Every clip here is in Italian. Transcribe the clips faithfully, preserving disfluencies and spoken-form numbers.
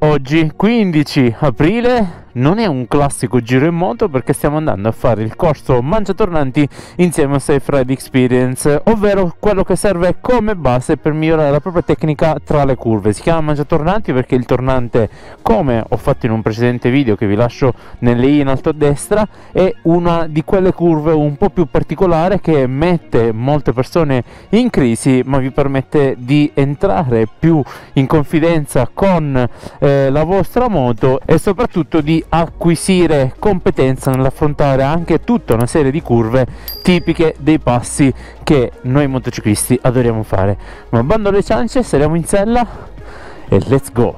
Oggi quindici aprile non è un classico giro in moto, perché stiamo andando a fare il corso Mangiatornanti insieme a Safe Ride Experience, ovvero quello che serve come base per migliorare la propria tecnica tra le curve. Si chiama Mangiatornanti perché il tornante, come ho fatto in un precedente video che vi lascio nelle i in alto a destra, è una di quelle curve un po' più particolare che mette molte persone in crisi, ma vi permette di entrare più in confidenza con eh, la vostra moto e soprattutto di acquisire competenza nell'affrontare anche tutta una serie di curve tipiche dei passi che noi motociclisti adoriamo fare. Ma bando alle ciance, saliamo in sella e let's go!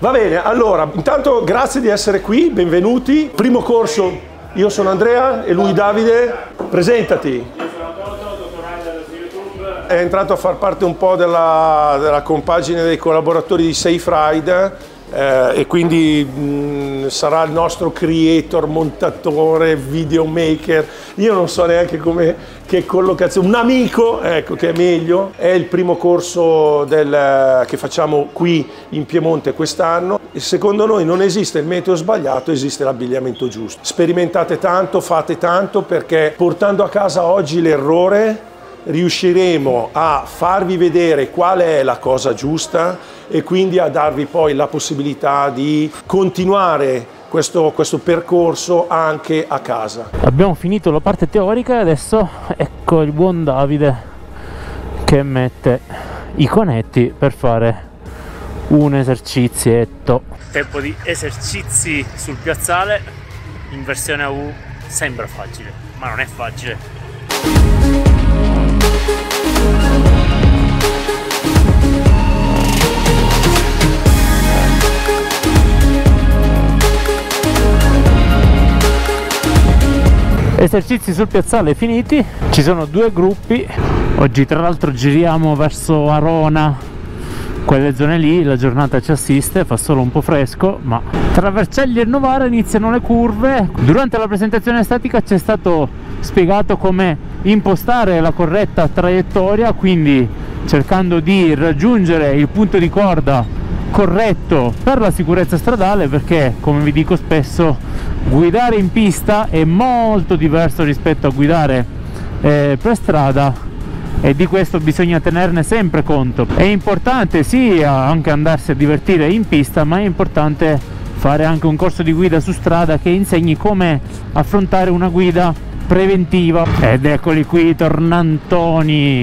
Va bene, allora intanto grazie di essere qui, benvenuti. Primo corso. Io sono Andrea e lui Davide, presentati. Io sono Toto, dottorale su YouTube. È entrato a far parte un po' della, della compagine dei collaboratori di Safe Ride eh, e quindi mh, sarà il nostro creator, montatore, videomaker. Io non so neanche come, che collocazione, un amico, ecco che è meglio. È il primo corso del, che facciamo qui in Piemonte quest'anno. Secondo noi non esiste il metodo sbagliato, esiste l'abbigliamento giusto. Sperimentate tanto, fate tanto, perché portando a casa oggi l'errore riusciremo a farvi vedere qual è la cosa giusta e quindi a darvi poi la possibilità di continuare questo, questo percorso anche a casa. Abbiamo finito la parte teorica e adesso ecco il buon Davide che mette i conetti per fare un esercizietto. Tempo di esercizi sul piazzale in versione A U. Sembra facile, ma non è facile. Esercizi sul piazzale finiti. Ci sono due gruppi oggi, tra l'altro giriamo verso Arona, quelle zone lì. La giornata ci assiste, fa solo un po' fresco, ma tra Vercelli e Novara iniziano le curve. Durante la presentazione statica ci è stato spiegato come impostare la corretta traiettoria, quindi cercando di raggiungere il punto di corda corretto per la sicurezza stradale, perché come vi dico spesso, guidare in pista è molto diverso rispetto a guidare eh, per strada, e di questo bisogna tenerne sempre conto. È importante sì anche andarsi a divertire in pista, ma è importante fare anche un corso di guida su strada che insegni come affrontare una guida preventiva. Ed eccoli qui i tornantoni,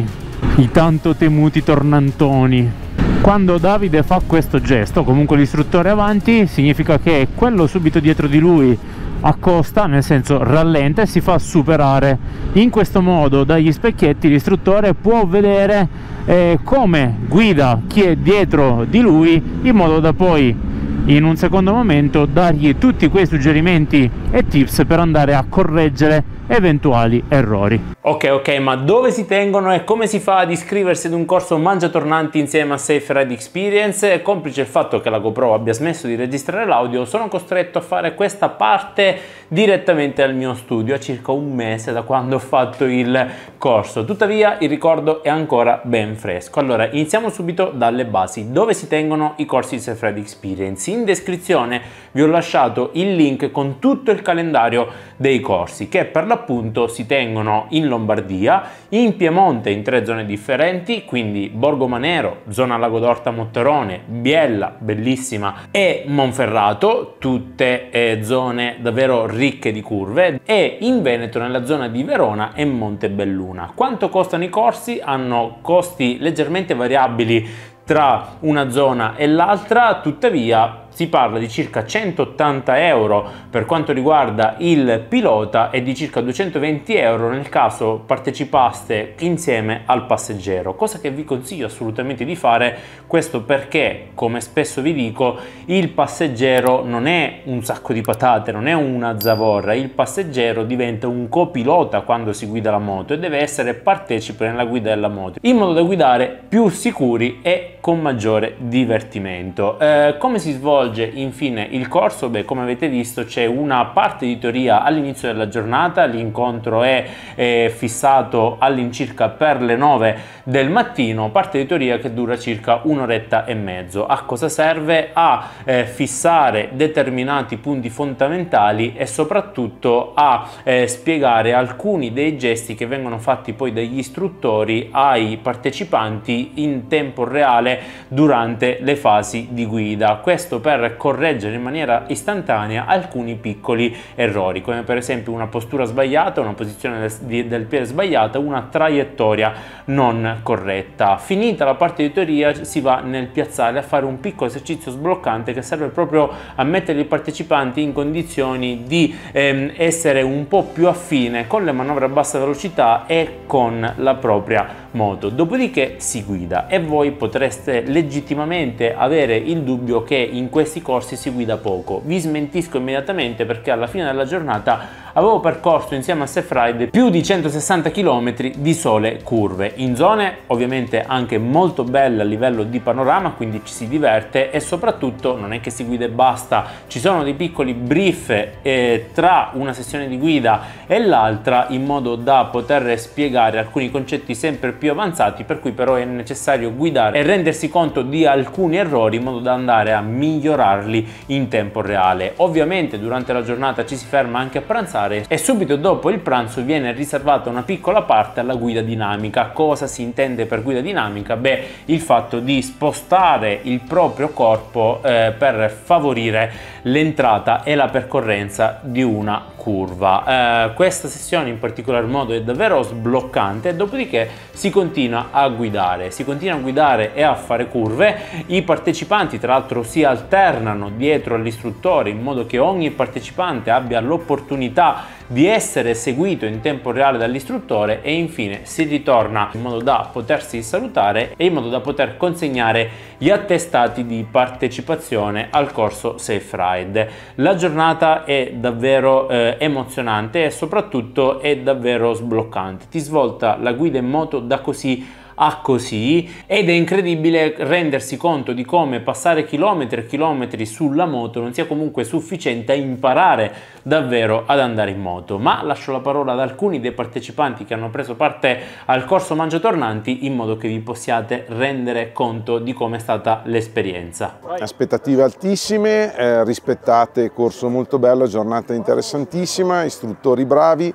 i tanto temuti tornantoni. Quando Davide fa questo gesto, comunque l'istruttore avanti, significa che quello subito dietro di lui accosta, nel senso rallenta, e si fa superare. In questo modo dagli specchietti l'istruttore può vedere eh, come guida chi è dietro di lui, in modo da poi in un secondo momento dargli tutti quei suggerimenti e tips per andare a correggere eventuali errori. Ok, ok, ma dove si tengono e come si fa ad iscriversi ad un corso Mangiatornanti insieme a Safe Ride Experience? E complice il fatto che la GoPro abbia smesso di registrare l'audio, sono costretto a fare questa parte direttamente al mio studio, a circa un mese da quando ho fatto il corso. Tuttavia il ricordo è ancora ben fresco. Allora, iniziamo subito dalle basi. Dove si tengono i corsi di Safe Ride Experience? In descrizione vi ho lasciato il link con tutto il calendario dei corsi, che per l'appunto si tengono in Lombardia, in Piemonte in tre zone differenti, quindi Borgo Manero, zona Lago d'Orta Motterone, Biella, bellissima, e Monferrato, tutte eh, zone davvero ricche di curve, e in Veneto nella zona di Verona e Monte Belluna. Quanto costano i corsi? Hanno costi leggermente variabili tra una zona e l'altra, tuttavia si parla di circa centottanta euro per quanto riguarda il pilota e di circa duecentoventi euro nel caso partecipaste insieme al passeggero, cosa che vi consiglio assolutamente di fare. Questo perché, come spesso vi dico, il passeggero non è un sacco di patate, non è una zavorra. Il passeggero diventa un copilota quando si guida la moto e deve essere partecipe nella guida della moto, in modo da guidare più sicuri e con maggiore divertimento. Eh, come si svolge svolge infine il corso. Beh, come avete visto c'è una parte di teoria all'inizio della giornata, l'incontro è, è fissato all'incirca per le nove del mattino, parte di teoria che dura circa un'oretta e mezzo. A cosa serve? A eh, fissare determinati punti fondamentali e soprattutto a eh, spiegare alcuni dei gesti che vengono fatti poi dagli istruttori ai partecipanti in tempo reale durante le fasi di guida, questo per correggere in maniera istantanea alcuni piccoli errori, come per esempio una postura sbagliata, una posizione del, del piede sbagliata, una traiettoria non corretta. Finita la parte di teoria si va nel piazzale a fare un piccolo esercizio sbloccante che serve proprio a mettere i partecipanti in condizioni di ehm, essere un po' più affine con le manovre a bassa velocità e con la propria moto. Dopodiché si guida e voi potreste legittimamente avere il dubbio che in questi corsi si guida poco. Vi smentisco immediatamente, perché alla fine della giornata avevo percorso insieme a Safe Ride più di centosessanta chilometri di sole curve, in zone ovviamente anche molto belle a livello di panorama, quindi ci si diverte e soprattutto non è che si guida e basta, ci sono dei piccoli brief eh, tra una sessione di guida e l'altra in modo da poter spiegare alcuni concetti sempre più avanzati, per cui però è necessario guidare e rendersi conto di alcuni errori in modo da andare a migliorarli in tempo reale. Ovviamente durante la giornata ci si ferma anche a pranzare e subito dopo il pranzo viene riservata una piccola parte alla guida dinamica. Cosa si intende per guida dinamica? Beh, il fatto di spostare il proprio corpo eh, per favorire l'entrata e la percorrenza di una curva. Eh, questa sessione in particolar modo è davvero sbloccante, dopodiché si continua a guidare, si continua a guidare e a fare curve. I partecipanti tra l'altro si alternano dietro all'istruttore in modo che ogni partecipante abbia l'opportunità di essere seguito in tempo reale dall'istruttore e infine si ritorna in modo da potersi salutare e in modo da poter consegnare gli attestati di partecipazione al corso Safe Ride. La giornata è davvero eh, emozionante e soprattutto è davvero sbloccante, ti svolta la guida in moto da così a così ed è incredibile rendersi conto di come passare chilometri e chilometri sulla moto non sia comunque sufficiente a imparare davvero ad andare in moto. Ma lascio la parola ad alcuni dei partecipanti che hanno preso parte al corso Mangiatornanti in modo che vi possiate rendere conto di come è stata l'esperienza. Aspettative altissime, eh, rispettate, corso molto bello, giornata interessantissima, istruttori bravi,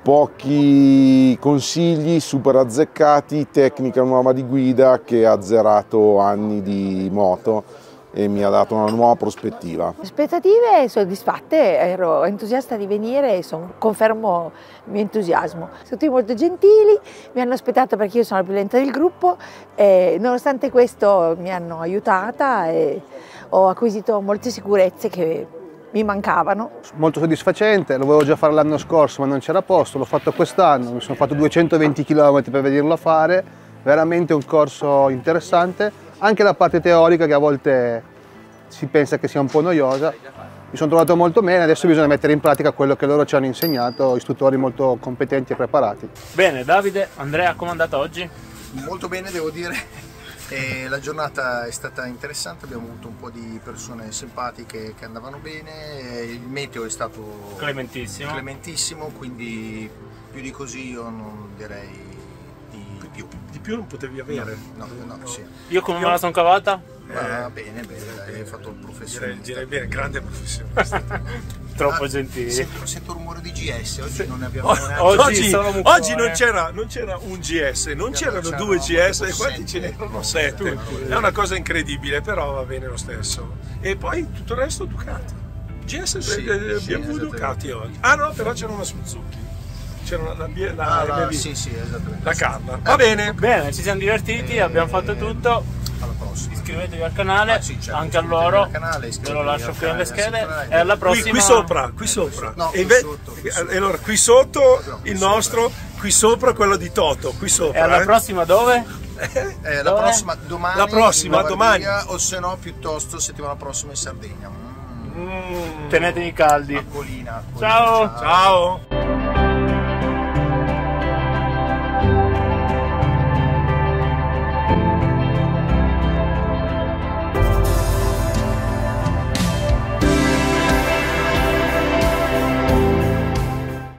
pochi consigli super azzeccati, tecnica nuova di guida che ha azzerato anni di moto e mi ha dato una nuova prospettiva. Aspettative soddisfatte, ero entusiasta di venire e son, confermo il mio entusiasmo. Sono tutti molto gentili, mi hanno aspettato perché io sono la più lenta del gruppo e nonostante questo mi hanno aiutata e ho acquisito molte sicurezze che mi mancavano. Molto soddisfacente, lo volevo già fare l'anno scorso ma non c'era posto, l'ho fatto quest'anno, mi sono fatto duecentoventi chilometri per vederlo fare, veramente un corso interessante, anche la parte teorica che a volte si pensa che sia un po' noiosa, mi sono trovato molto bene, adesso bisogna mettere in pratica quello che loro ci hanno insegnato, istruttori molto competenti e preparati. Bene, Davide, Andrea, come è andata oggi? Molto bene, devo dire. E la giornata è stata interessante, abbiamo avuto un po' di persone simpatiche che andavano bene, il meteo è stato clementissimo, clementissimo quindi più di così io non direi di più. Di più non potevi avere? No, no, no sì. Io come me la sono cavata? Ma eh, bene, bene, hai fatto il professionista. Direi, direi bene, grande professionista. Troppo ah, gentile. Sento, sento rumore di G S, oggi sì. Non ne abbiamo neanche. Oggi, oggi, oggi non c'era un G S, non c'erano due G S e quanti ce n'erano? Sette. È una cosa incredibile, però va bene lo stesso. E poi tutto il resto Ducati. G S sì, abbiamo sì, Ducati oggi. Ah no, però c'era una Suzuki. C'era la, la, la, ah, la, la, sì, sì, la Carla. Va eh, bene. Bene, ci siamo divertiti, eh, abbiamo fatto tutto. Alla prossima. Iscrivetevi al canale, ah, sì, certo. Anche a loro, canale, ve lo lascio qui nelle schede e alla prossima. Qui, qui sopra, qui sopra, no, e qui sotto, qui sotto. Allora, qui sotto no, qui il sopra. nostro, qui sopra quello di Toto, qui sopra. E alla eh. prossima dove? Eh, dove? La prossima domani, la prossima, domani. O se no piuttosto settimana prossima in Sardegna. Mm. Mm. Tenetevi caldi. Acquolina, acquolina. Ciao! Ciao! Ciao.